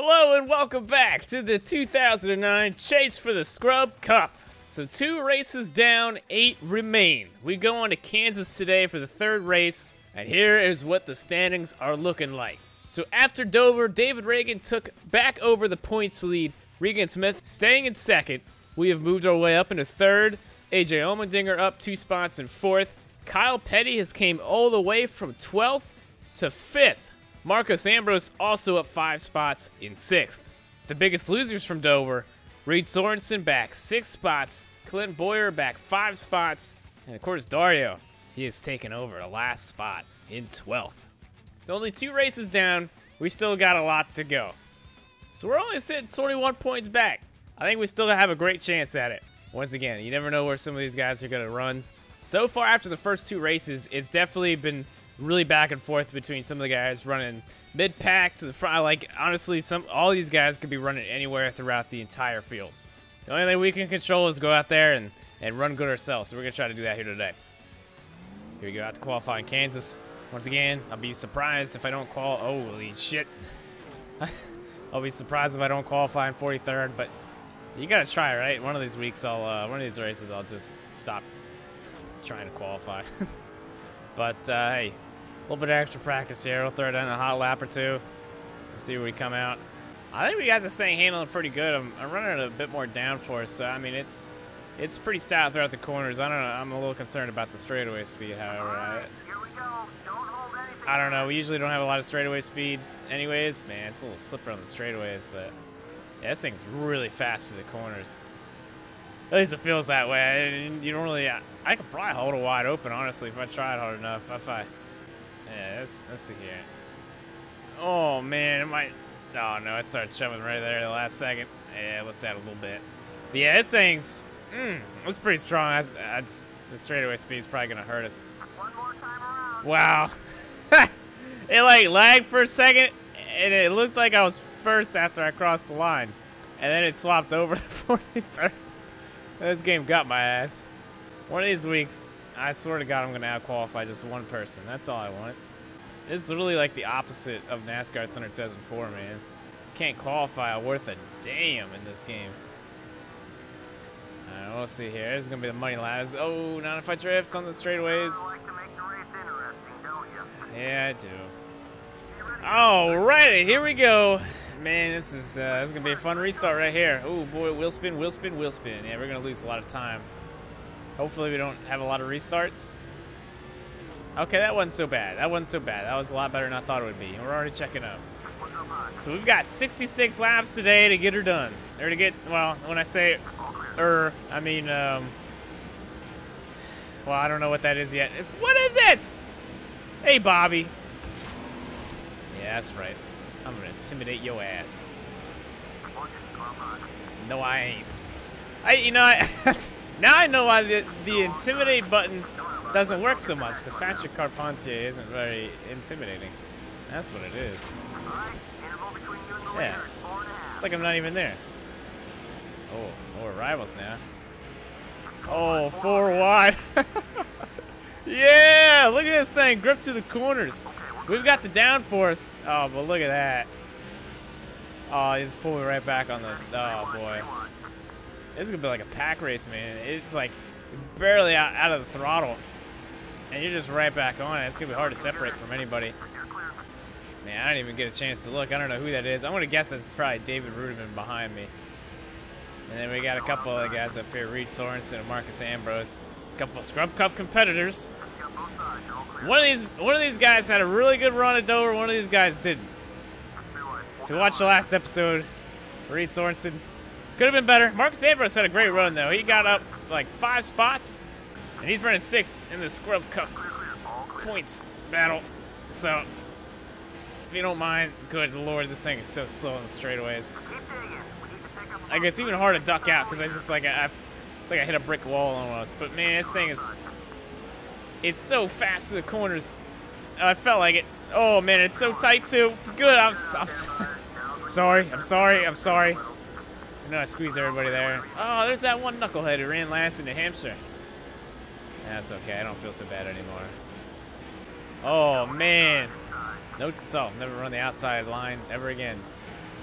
Hello and welcome back to the 2009 Chase for the Scrub Cup. So 2 races down, 8 remain. We go on to Kansas today for the 3rd race, and here is what the standings are looking like. So after Dover, David Ragan took back over the points lead. Regan Smith staying in 2nd. We have moved our way up into 3rd. AJ Allmendinger up 2 spots in 4th. Kyle Petty has came all the way from 12th to 5th. Marcos Ambrose also up 5 spots in 6th. The biggest losers from Dover, Reed Sorenson back 6 spots, Clint Bowyer back 5 spots, and of course Dario, he has taken over the last spot in 12th. It's only 2 races down, we still got a lot to go. So we're only sitting 21 points back. I think we still have a great chance at it. Once again, you never know where some of these guys are going to run. So far after the first 2 races, it's definitely been really back and forth between some of the guys running mid-pack to the front. Like, honestly, all these guys could be running anywhere throughout the entire field. The only thing we can control is go out there and run good ourselves, so we're going to try to do that here today. Here we go, out to qualify in Kansas. Once again, I'll be surprised if I don't qualify. Holy shit. I'll be surprised if I don't qualify in 43rd, but you got to try, right? One of these weeks, one of these races, I'll just stop trying to qualify. But, hey. A little bit of extra practice here. We'll throw down a hot lap or two and see where we come out. I think we got this thing handling pretty good. I'm running a bit more downforce, so I mean it's pretty stout throughout the corners. I don't know. I'm a little concerned about the straightaway speed, however. Right, here we go. Don't hold anything. I don't know. We usually don't have a lot of straightaway speed, anyways. Man, it's a little slippery on the straightaways, but yeah, this thing's really fast through the corners. At least it feels that way. You don't really. I could probably hold it wide open, honestly, if I tried hard enough. Yeah, let's see here. Oh, man, it might... Oh, no, it started shoving right there at the last second. Yeah, I left out a little bit. But yeah, this thing's... it's pretty strong. The straightaway speed's probably going to hurt us. One more time around. Wow. It, like, lagged for a second, and it looked like I was first after I crossed the line. And then it swapped over to 43rd. This game got my ass. One of these weeks... I swear to God, I'm going to out-qualify just one person. That's all I want. It's literally like the opposite of NASCAR Thunder 2004, man. Can't qualify worth a damn in this game. All right, we'll see here. This is going to be the money last. Oh, not if I drift on the straightaways. You like to make the race interesting, don't you? Yeah, I do. All righty, here we go. Man, this is going to be a fun restart right here. Oh, boy, wheel spin, wheel spin, wheel spin. Yeah, we're going to lose a lot of time. Hopefully we don't have a lot of restarts. Okay, that wasn't so bad. That wasn't so bad. That was a lot better than I thought it would be. We're already checking up. So we've got 66 laps today to get her done. Or to get, well, when I say I mean, well, I don't know what that is yet. What is this? Hey, Bobby. Yeah, that's right. I'm going to intimidate your ass. No, I ain't. Now I know why the intimidate button doesn't work so much, because Patrick Carpentier isn't very intimidating. That's what it is. Yeah. It's like I'm not even there. Oh, more rivals now. Oh, 4 wide. Yeah, look at this thing, gripped to the corners. We've got the downforce. Oh, but look at that. Oh, he just pulled me right back on the, oh boy. This is going to be like a pack race, man. It's like barely out of the throttle. And you're just right back on it. It's going to be hard to separate from anybody. Man, I didn't even get a chance to look. I don't know who that is. I'm going to guess that's probably David Reutimann behind me. And then we got a couple other guys up here. Reed Sorenson and Marcos Ambrose. A couple of Scrub Cup competitors. One of these guys had a really good run at Dover. One of these guys didn't. If you watched the last episode, Reed Sorenson... could have been better. Marcos Ambrose had a great run, though. He got up, like, 5 spots, and he's running 6th in the Scrub Cup points battle. So, if you don't mind, good Lord, this thing is so slow on the straightaways. Like, it's even hard to duck out, because I just, like, it's like I hit a brick wall almost. But, man, this thing is... it's so fast through the corners. I felt like it. Oh, man, it's so tight, too. Good. I'm sorry. I know I squeezed everybody there. Oh, there's that one knucklehead who ran last in New Hampshire. That's okay. I don't feel so bad anymore. Oh, man. Note to self. Never run the outside line ever again.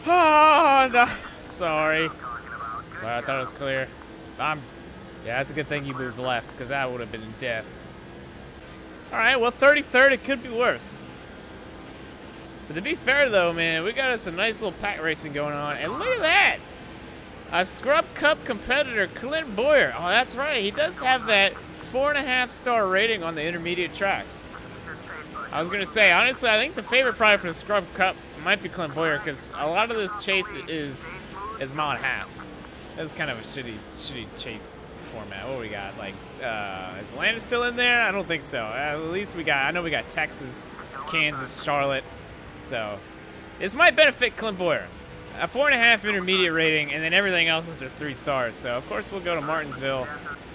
Oh, no. Sorry, I thought it was clear. Yeah, that's a good thing you moved left, because that would have been death. All right, well, 33rd, it could be worse. But to be fair, though, man, we got us a nice little pack racing going on. And look at that! A Scrub Cup competitor, Clint Bowyer. Oh, that's right. He does have that 4.5-star rating on the intermediate tracks. I was going to say, honestly, I think the favorite prize for the Scrub Cup might be Clint Bowyer, because a lot of this chase is mile and a half. That's kind of a shitty chase format. What do we got? Like, is Atlanta still in there? I don't think so. At least we got, I know we got Texas, Kansas, Charlotte. So this might benefit Clint Bowyer. A 4.5 intermediate rating, and then everything else is just 3 stars. So, of course, we'll go to Martinsville.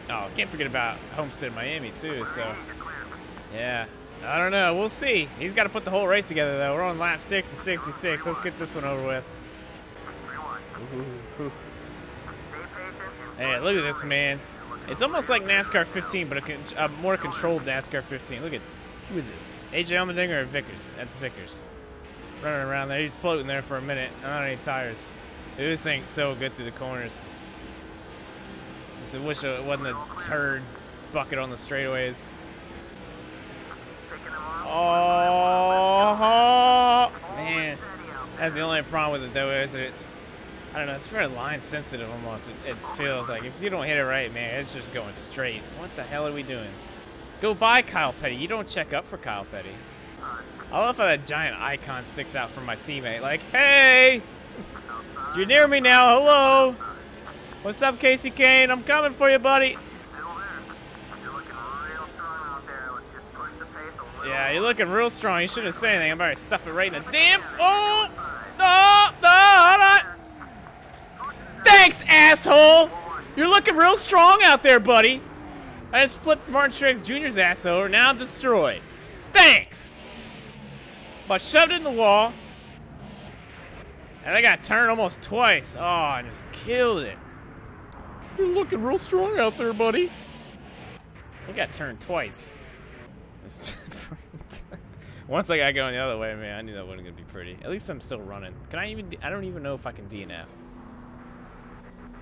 Oh, can't forget about Homestead, Miami, too. So, yeah, I don't know. We'll see. He's got to put the whole race together, though. We're on lap 6 to 66. Let's get this one over with. Ooh. Hey, look at this, man. It's almost like NASCAR 15, but a more controlled NASCAR 15. Look at, who is this? AJ Allmendinger or Vickers? That's Vickers. Running around there. He's floating there for a minute. I don't need any tires. Dude, this thing's so good through the corners. Just wish it wasn't a turd bucket on the straightaways. Oh, man. That's the only problem with it, though, is that it's, I don't know, it's very line sensitive almost. It feels like if you don't hit it right, man, it's just going straight. What the hell are we doing? Go by Kyle Petty. You don't check up for Kyle Petty. I love how that giant icon sticks out from my teammate. Like, hey, you're near me now. Hello. What's up, Casey Kane? I'm coming for you, buddy. Yeah, you're looking real strong. You shouldn't say anything. I'm about to stuff it right in the damn. Oh, hold on. Thanks, asshole. You're looking real strong out there, buddy. I just flipped Martin Truex Jr.'s ass over. Now I'm destroyed. Thanks. But shoved it in the wall, and I got turned almost twice. Oh, I just killed it. You're looking real strong out there, buddy. I got turned twice. Once I got going the other way, man, I knew that wasn't gonna be pretty. At least I'm still running. Can I even? I don't even know if I can DNF.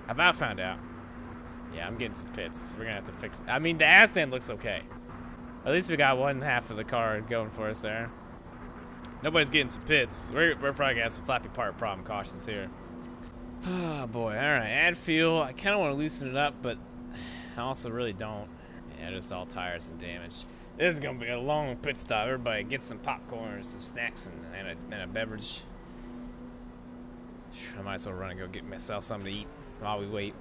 I about found out. Yeah, I'm getting some pits. We're gonna have to fix it. I mean, the ass end looks okay. At least we got one half of the car going for us there. Nobody's getting some pits. We're probably gonna have some flappy part problem cautions here. Oh boy, all right, add fuel. I kinda wanna loosen it up, but I also really don't. Yeah, just all tires and damage. This is gonna be a long pit stop. Everybody get some popcorn and some snacks and a beverage. I might as well run and go get myself something to eat while we wait.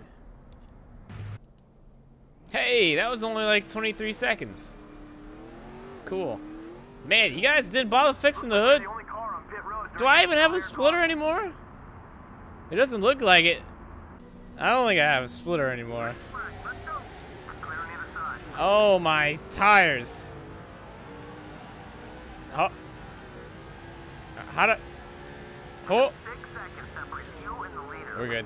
Hey, that was only like 23 seconds. Cool. Man, you guys didn't bother fixing the hood. Do I even have a splitter anymore? It doesn't look like it. I don't think I have a splitter anymore. Oh, my tires. Oh. How do... Oh. We're good.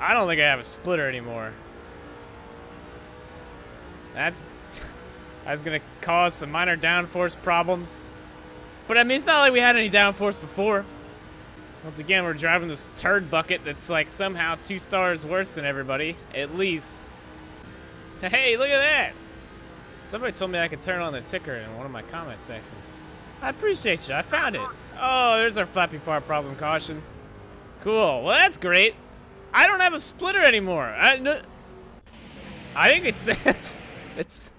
I don't think I have a splitter anymore. That's gonna cause some minor downforce problems. But I mean, it's not like we had any downforce before. Once again, we're driving this turd bucket that's like somehow 2 stars worse than everybody, at least. Hey, look at that. Somebody told me I could turn on the ticker in one of my comment sections. I appreciate you, I found it. Oh, there's our flappy part problem caution. Cool, well that's great. I don't have a splitter anymore. I think it's it. It's.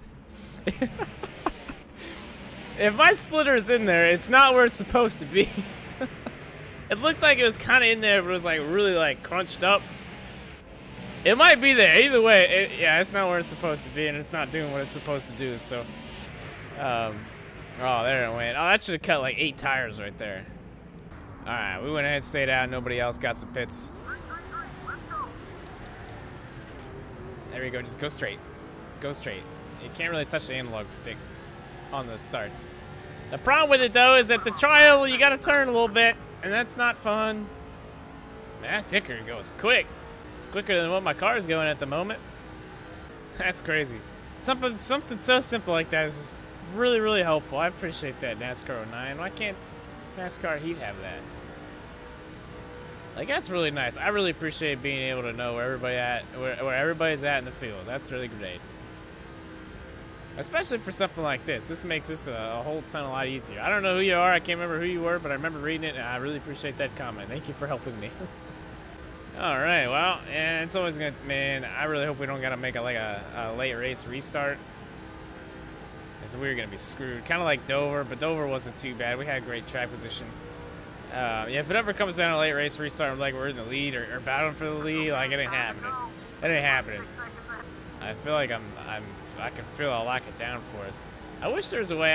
If my splitter is in there, it's not where it's supposed to be. It looked like it was kind of in there, but it was like really like crunched up. It might be there. Either way, yeah, it's not where it's supposed to be, and it's not doing what it's supposed to do. So, oh, there it went. Oh, that should have cut like 8 tires right there. All right, we went ahead and stayed out. Nobody else got some pits. There we go. Just go straight. Go straight. You can't really touch the analog stick on the starts. The problem with it, though, is at the trial, you gotta turn a little bit, and that's not fun. That ticker goes quick. Quicker than what my car is going at the moment. That's crazy. Something so simple like that is just really, really helpful. I appreciate that, NASCAR 09. Why can't NASCAR Heat have that? Like, that's really nice. I really appreciate being able to know where everybody's at in the field. That's really great. Especially for something like this. This makes this a whole ton a lot easier. I don't know who you are. I can't remember who you were, but I remember reading it, and I really appreciate that comment. Thank you for helping me. All right, well, and it's always good. Man, I really hope we don't got to make a late race restart. Because we were going to be screwed. Kind of like Dover, but Dover wasn't too bad. We had great track position. Yeah, if it ever comes down to a late race restart, like we're in the lead or battling for the lead, like it ain't happening. It ain't happening. I feel like I can feel I'll lock it down for us. I wish there was a way.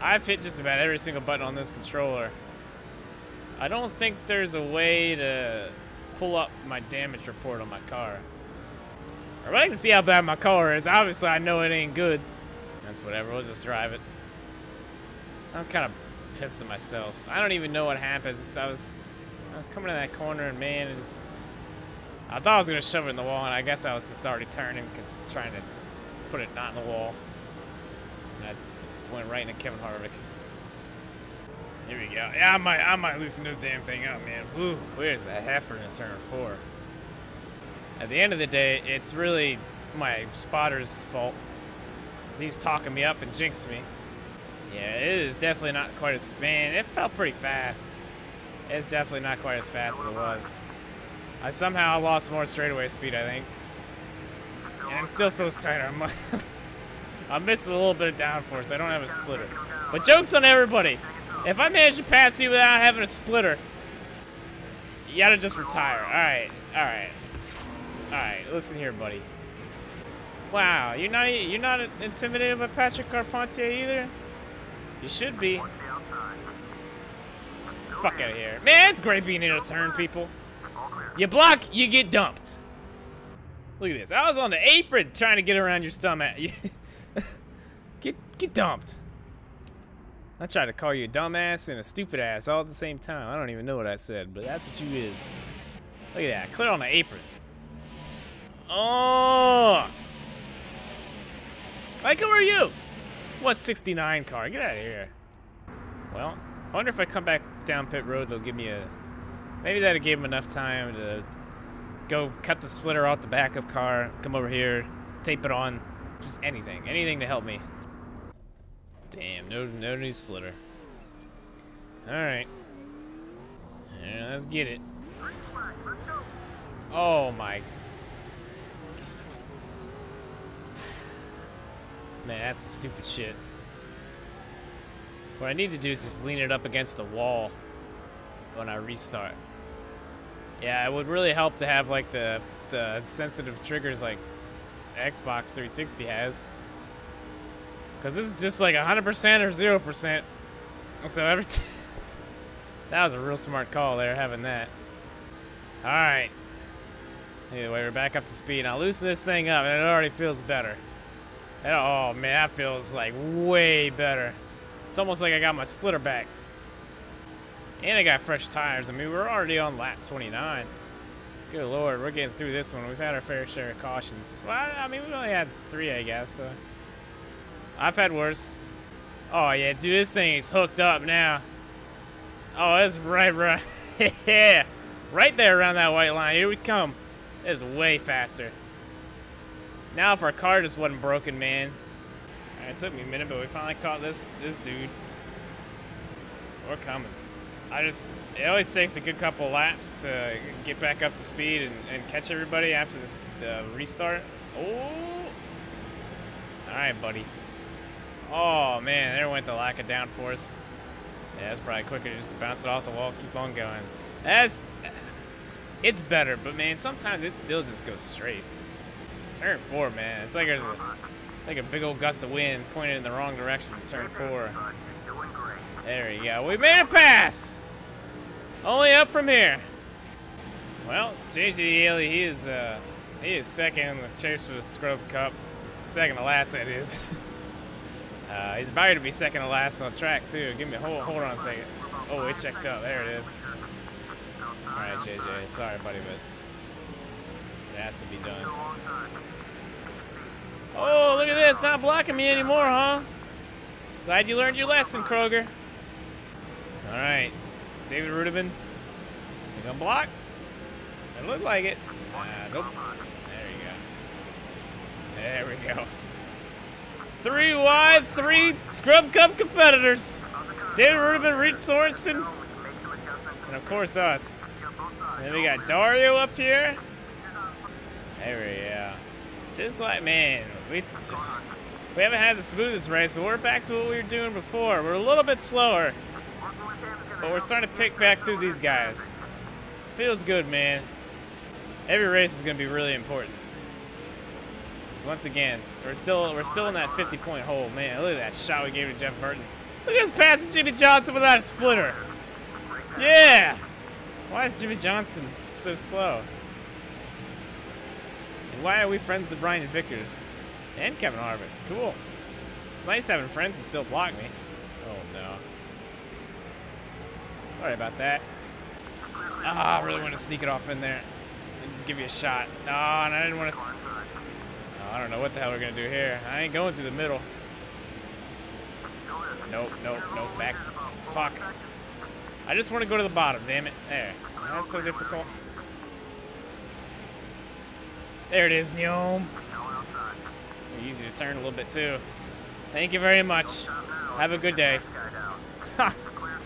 I've hit just about every single button on this controller. I don't think there's a way to pull up my damage report on my car. I'd like to see how bad my car is. Obviously, I know it ain't good. That's whatever. We'll just drive it. I'm kind of pissed at myself. I don't even know what happened. I was coming to that corner, and man, it just, I thought I was gonna shove it in the wall, and I guess I was just already turning, cause trying to put it not in the wall. And I went right into Kevin Harvick. Here we go. Yeah, I might loosen this damn thing up, man. Woo, where's that heifer in turn 4? At the end of the day, it's really my spotter's fault. Cause he's talking me up and jinxed me. Yeah, it is definitely not quite as, man, it felt pretty fast. It's definitely not quite as fast as it was. I somehow lost more straightaway speed, I think. And it still feels tighter. I missed a little bit of downforce. I don't have a splitter. But joke's on everybody. If I manage to pass you without having a splitter, you gotta just retire. Alright, alright. Alright, listen here, buddy. Wow, you're not intimidated by Patrick Carpentier either? You should be. Fuck out of here. Man, it's great being in a turn, people. You block, you get dumped. Look at this. I was on the apron trying to get around your stomach. get dumped. I tried to call you a dumbass and a stupid ass all at the same time. I don't even know what I said, but that's what you is. Look at that. Clear on the apron. Oh. Like, who are you? What 69 car? Get out of here. Well, I wonder if I come back down pit road, they'll give me a... Maybe that'll give him enough time to go cut the splitter off the backup car, come over here, tape it on, just anything. Anything to help me. Damn, no new splitter. Alright. Yeah, let's get it. Oh my. Man, that's some stupid shit. What I need to do is just lean it up against the wall when I restart. Yeah, it would really help to have like the sensitive triggers like Xbox 360 has. Cause this is just like 100% or 0%. So every time that was a real smart call there, having that. All right. Either way, we're back up to speed. I'll loosen this thing up, and it already feels better. Oh man, that feels like way better. It's almost like I got my splitter back. And I got fresh tires. I mean, we're already on lap 29. Good lord, we're getting through this one. We've had our fair share of cautions. Well, I mean, we only had 3, I guess. So. I've had worse. Oh, yeah, dude, this thing is hooked up now. Oh, it's right. Yeah. Right there around that white line. Here we come. It's way faster. Now, if our car just wasn't broken, man. All right, it took me a minute, but we finally caught this dude. We're coming. It always takes a good couple laps to get back up to speed and catch everybody after this restart. Oh, all right, buddy. Oh man, there went the lack of downforce. Yeah, that's probably quicker to just bounce it off the wall, keep on going. It's better, but man, sometimes it still just goes straight. Turn 4, man, it's like there's a big old gust of wind pointed in the wrong direction. Turn 4. There you go. We made a pass! Only up from here. Well, J.J. Yeley, he is second in the Chase for the Scrub Cup. Second to last, that is. He's about to be second to last on track, too. Give me a hold on a second. Oh, it checked up. There it is. All right, J.J. Sorry, buddy, but it has to be done. Oh, look at this. Not blocking me anymore, huh? Glad you learned your lesson, Kroger. All right, David Reutimann, They gonna block? It looked like it. Nope. There we go. There we go. Three wide, three Scrub Cup competitors. David Reutimann, Reed Sorenson, and of course us. And then we got Dario up here. There we go. Just like, man, we haven't had the smoothest race, but we're back to what we were doing before. We're a little bit slower, but we're starting to pick back through these guys. Feels good, man. Every race is going to be really important. So once again, we're still in that 50-point hole, man. Look at that shot we gave to Jeff Burton. Look at us passing Jimmie Johnson without a splitter. Yeah. Why is Jimmie Johnson so slow? And why are we friends with Brian Vickers and Kevin Harvick? Cool. It's nice having friends that still block me. Oh no. Sorry about that. Ah, I really want to sneak it off in there. Let me just give you a shot. Oh, and I didn't want to. I don't know what the hell we're gonna do here. I ain't going through the middle. Nope, nope, nope. Back. Fuck. I just want to go to the bottom, damn it. There. That's so difficult. There it is, Neom. Easy to turn a little bit, too. Thank you very much. Have a good day. Ha!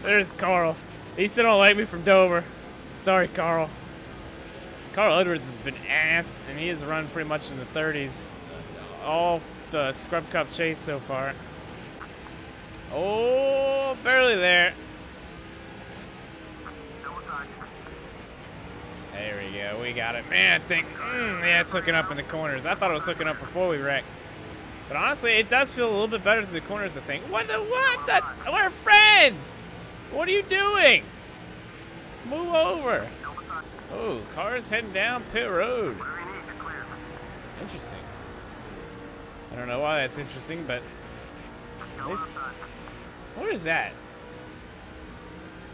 There's Carl. He still don't like me from Dover. Sorry, Carl. Carl Edwards has been ass, and he has run pretty much in the 30s all the Scrub Cup chase so far. Oh, barely there. There we go. We got it. Man, I think, yeah, it's hooking up in the corners. I thought it was hooking up before we wrecked. But honestly, it does feel a little bit better through the corners, I think. What the? We're friends! What are you doing? Move over. Oh, car's heading down pit road. Interesting. I don't know why that's interesting, but... What is that?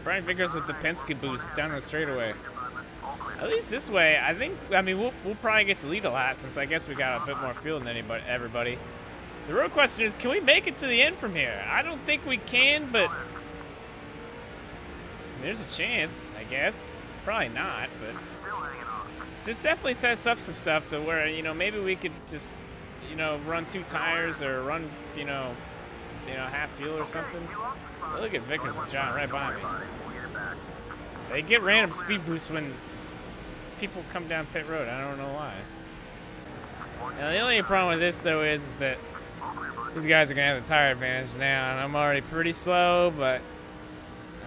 Brian Vickers with the Penske boost down the straightaway. At least this way, I think, I mean, we'll probably get to lead a lap since I guess we got a bit more fuel than everybody. The real question is, can we make it to the end from here? I don't think we can, but there's a chance, I guess. Probably not, but this definitely sets up some stuff to where, you know, maybe we could just, you know, run two tires or run, you know, half fuel or something. Look at Vickers is driving right by me. They get random speed boosts when people come down pit road. I don't know why. Now, the only problem with this, though, is that these guys are going to have the tire advantage now, and I'm already pretty slow, but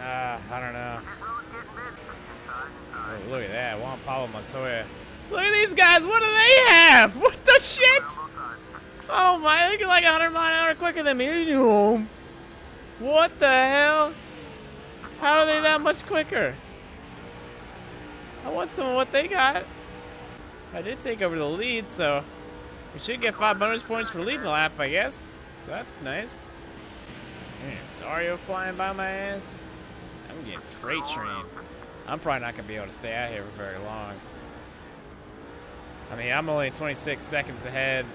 I don't know. Oh, look at that. Juan Pablo Montoya. Look at these guys. What do they have? What the shit? Oh, my. They're like 100 mile an hour quicker than me. What the hell? How are they that much quicker? I want some of what they got. I did take over the lead, so we should get 5 bonus points for leading the lap, I guess. So that's nice. Man, Dario flying by my ass. I'm getting freight train. I'm probably not going to be able to stay out here for very long. I mean, I'm only 26 seconds ahead.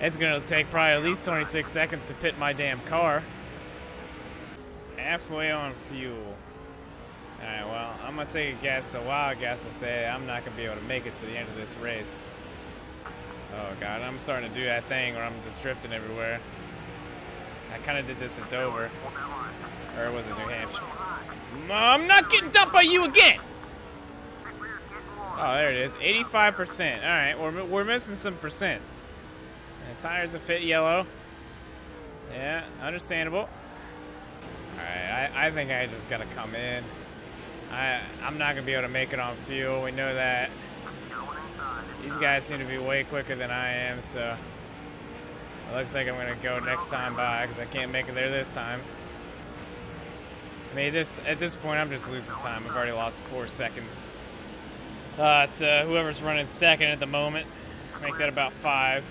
It's going to take probably at least 26 seconds to pit my damn car. Halfway on fuel. Alright, well, I'm going to take a guess, a wild guess, and say I'm not going to be able to make it to the end of this race. Oh, God, I'm starting to do that thing where I'm just drifting everywhere. I kind of did this at Dover. Or was it New Hampshire? I'm not getting dumped by you again! Oh, there it is. 85%. Alright, we're missing some percent. And the tires are fit yellow. Yeah, understandable. Alright, I think I just gotta come in. I'm not gonna be able to make it on fuel, we know that. These guys seem to be way quicker than I am, so... It looks like I'm gonna go next time by, because I can't make it there this time. I mean, at this point, I'm just losing time. I've already lost 4 seconds. To whoever's running second at the moment. Make that about 5.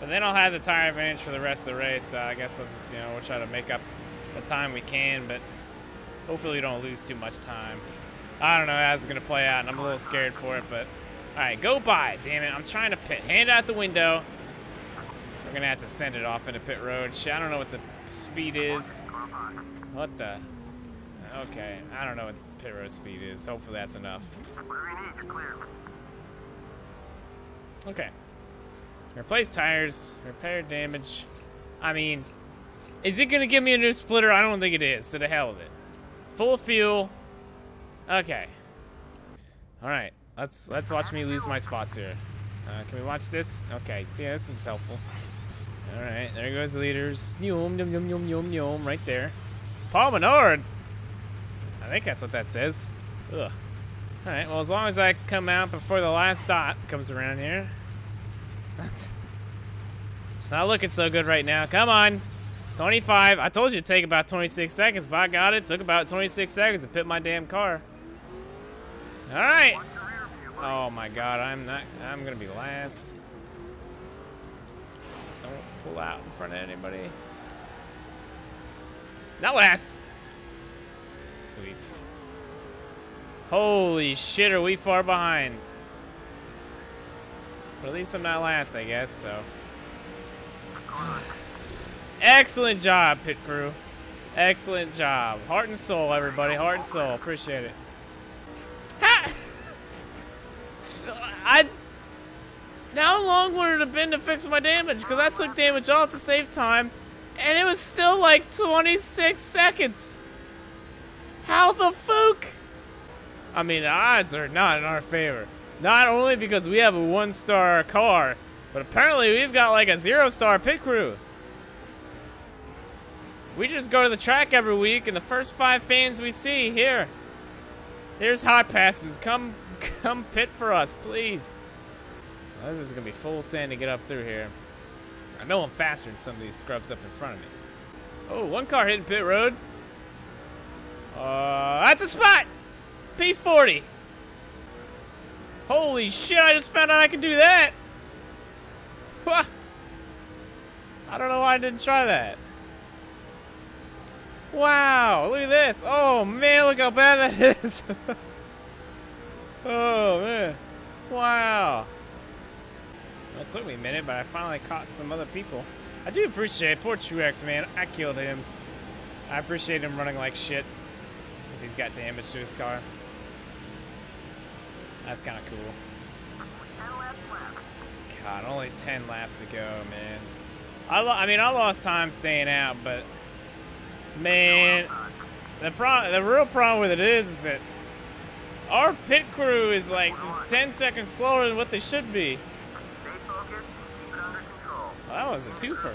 But then I'll have the tire advantage for the rest of the race, so I guess I'll just, you know, we'll try to make up the time we can, but hopefully we don't lose too much time. I don't know how this is going to play out, and I'm a little scared for it, but... Alright, go by, damn it. I'm trying to pit. Hand out the window. We're going to have to send it off into pit road. Shit, I don't know what the speed is. What the? Okay, I don't know what the pit road speed is. Hopefully that's enough. Okay. Replace tires, repair damage. I mean, is it going to give me a new splitter? I don't think it is, so to hell with it. Full fuel. Okay. All right, let's watch me lose my spots here. Can we watch this? Okay, yeah, this is helpful. All right, there goes the leaders. Yum, yum, yum, yum, yum, yum, right there. Paul Menard. I think that's what that says. Ugh. All right, well, as long as I come out before the last dot comes around here. It's not looking so good right now. Come on. 25. I told you to take about 26 seconds, but I got it. Took about 26 seconds to pit my damn car. All right. Oh my God, I'm gonna be last. Just don't pull out in front of anybody. Not last. Sweet. Holy shit, are we far behind? But at least I'm not last, I guess, so. Excellent job, pit crew. Excellent job. Heart and soul, everybody. Heart and soul. Appreciate it. Ha! How long would it have been to fix my damage? Because I took damage off to save time, and it was still like 26 seconds. How the fuck? I mean, the odds are not in our favor. Not only because we have a one-star car, but apparently we've got like a zero-star pit crew. We just go to the track every week, and the first 5 fans we see here. Here's hot passes. Come pit for us, please. Well, this is gonna be full sand to get up through here. I know I'm faster than some of these scrubs up in front of me. Oh, one car hitting pit road. That's a spot. P40. Holy shit! I just found out I can do that. I don't know why I didn't try that. Wow, look at this. Oh, man, look how bad that is. Oh, man. Wow. Well, it took me a minute, but I finally caught some other people. I do appreciate it. Poor Truex, man. I killed him. I appreciate him running like shit because he's got damage to his car. That's kind of cool. God, only 10 laps to go, man. I mean, I lost time staying out, but... Man, the real problem with it is that our pit crew is like just 10 seconds slower than what they should be. Well, that was a twofer.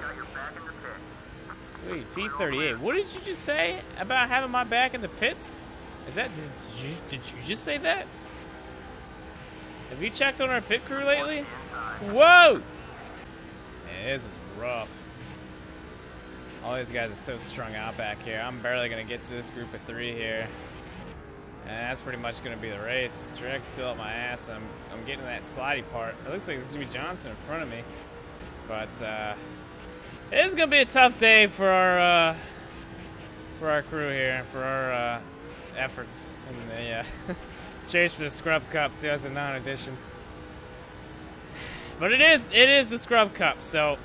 Sweet, P38. What did you just say about having my back in the pits? Is that, did you just say that? Have you checked on our pit crew lately? Whoa! Man, this is rough. All these guys are so strung out back here. I'm barely going to get to this group of 3 here. And that's pretty much going to be the race. Truex still up my ass. I'm getting to that slidey part. It looks like it's Jimmie Johnson in front of me. But it is going to be a tough day for our crew here, for our efforts in the Chase for the Scrub Cup 2009 edition. But it is the Scrub Cup, so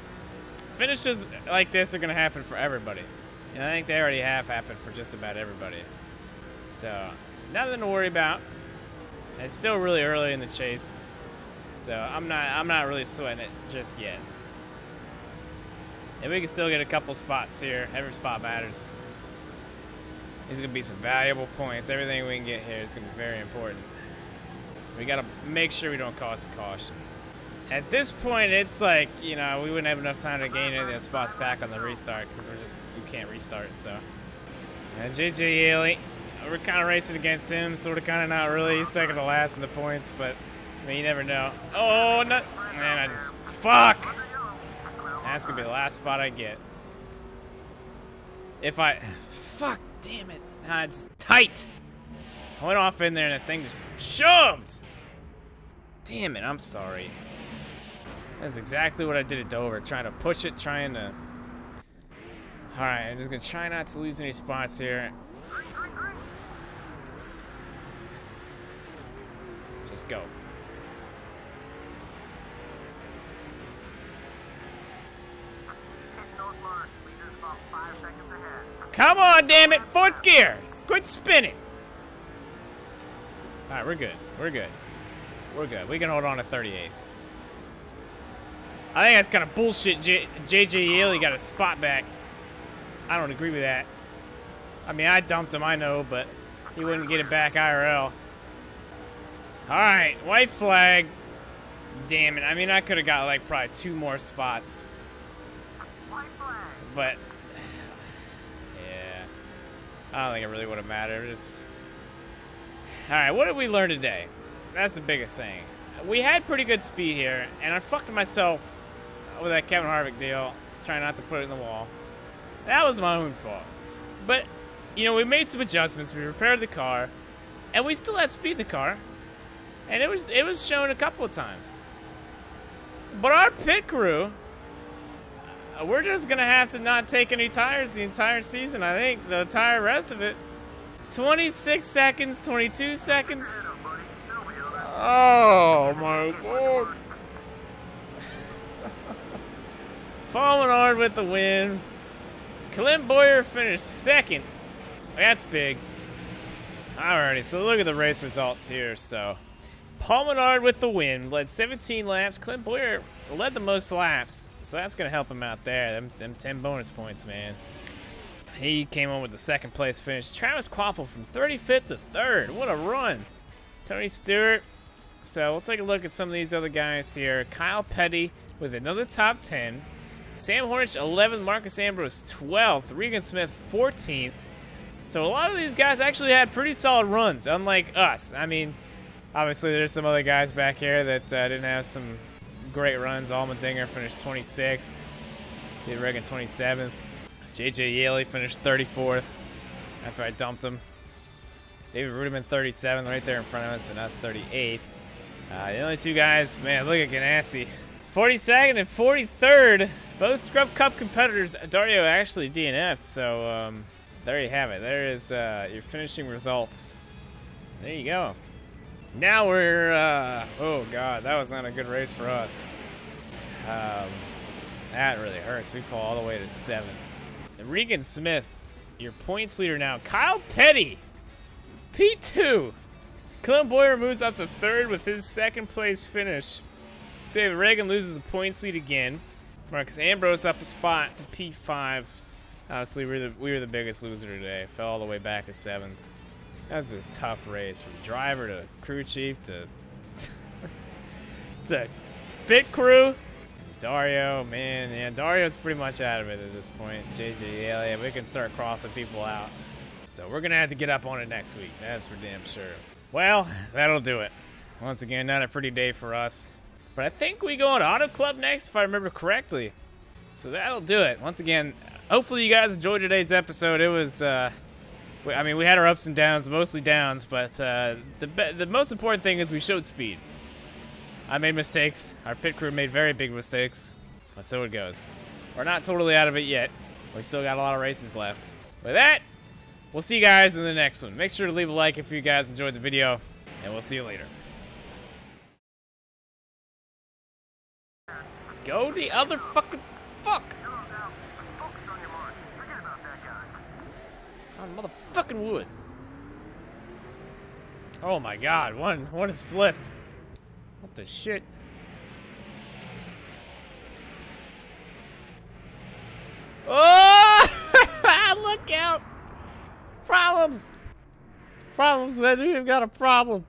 finishes like this are going to happen for everybody. And I think they already have happened for just about everybody. So, nothing to worry about. It's still really early in the chase. So, I'm not really sweating it just yet. And we can still get a couple spots here. Every spot matters. These are going to be some valuable points. Everything we can get here is going to be very important. We got to make sure we don't cause a caution. At this point, it's like, you know, we wouldn't have enough time to gain any of those spots back on the restart because we can't restart, so. And J.J. Yeley, we're kind of racing against him, sort of, kind of, not really. He's second to last in the points, but, I mean, you never know. Oh, no. Man, I just, fuck. That's going to be the last spot I get. If I, fuck, damn it. Nah, it's tight. I went off in there and that thing just shoved. Damn it, I'm sorry. That's exactly what I did at Dover, trying to push it, trying to... Alright, I'm just going to try not to lose any spots here. Just go. Hit those marks. Leaders about 5 seconds ahead. Come on, damn it. Fourth gear. Quit spinning. All right, we're good. We're good. We're good. We can hold on to 38th. I think that's kind of bullshit. J.J. Yeley got a spot back. I don't agree with that. I mean, I dumped him, I know, but he wouldn't get it back IRL. All right, white flag. Damn it. I mean, I could have got, like, probably two more spots. But, yeah. I don't think it really would have mattered. Just... All right, what did we learn today? That's the biggest thing. We had pretty good speed here, and I fucked myself with that Kevin Harvick deal, trying not to put it in the wall. That was my own fault. But, you know, we made some adjustments. We repaired the car, and we still had speed in the car. And it was shown a couple of times. But our pit crew, we're just going to have to not take any tires the entire season, I think. The entire rest of it. 26 seconds, 22 seconds. Oh, my God. Paul Menard with the win. Clint Bowyer finished second. That's big. Alrighty, so look at the race results here. So, Paul Menard with the win, led 17 laps. Clint Bowyer led the most laps, so that's going to help him out there. Them 10 bonus points, man. He came on with the second place finish. Travis Kvapil from 35th to 3rd. What a run. Tony Stewart. So we'll take a look at some of these other guys here. Kyle Petty with another top 10. Sam Hornish 11th. Marcos Ambrose 12th. Regan Smith 14th. So a lot of these guys actually had pretty solid runs, unlike us. I mean, obviously there's some other guys back here that didn't have some great runs. Allmendinger finished 26th. David Regan 27th. J.J. Yeley finished 34th after I dumped him. David Reutimann 37th, right there in front of us, and us 38th. The only two guys, man, look at Ganassi. 42nd and 43rd, both Scrub Cup competitors. Dario actually DNF'd, so... there you have it. There is your finishing results. There you go. Now we're, oh God, that was not a good race for us. That really hurts. We fall all the way to 7th. Regan Smith, your points leader now. Kyle Petty, P2. Clint Bowyer moves up to 3rd with his second place finish. David Ragan loses the points lead again. Marcus Ambrose up a spot to P5. Honestly, we were the biggest loser today. Fell all the way back to 7th. That was a tough race, from driver to crew chief to to pit crew. Dario, man, yeah, Dario's pretty much out of it at this point. J.J. Yeley, we can start crossing people out. So we're gonna have to get up on it next week. That's for damn sure. Well, that'll do it. Once again, not a pretty day for us. But I think we go on Auto Club next, if I remember correctly. So that'll do it. Once again. Hopefully you guys enjoyed today's episode. It was, I mean, we had our ups and downs, mostly downs, but the most important thing is we showed speed. I made mistakes. Our pit crew made very big mistakes, but so it goes. We're not totally out of it yet. We still got a lot of races left. With that, we'll see you guys in the next one. Make sure to leave a like if you guys enjoyed the video, and we'll see you later. Go the other fucking fuck! Motherfucking wood. Oh my God, one is flipped. What the shit? Oh! Look out! Problems! Problems, man, we've got a problem.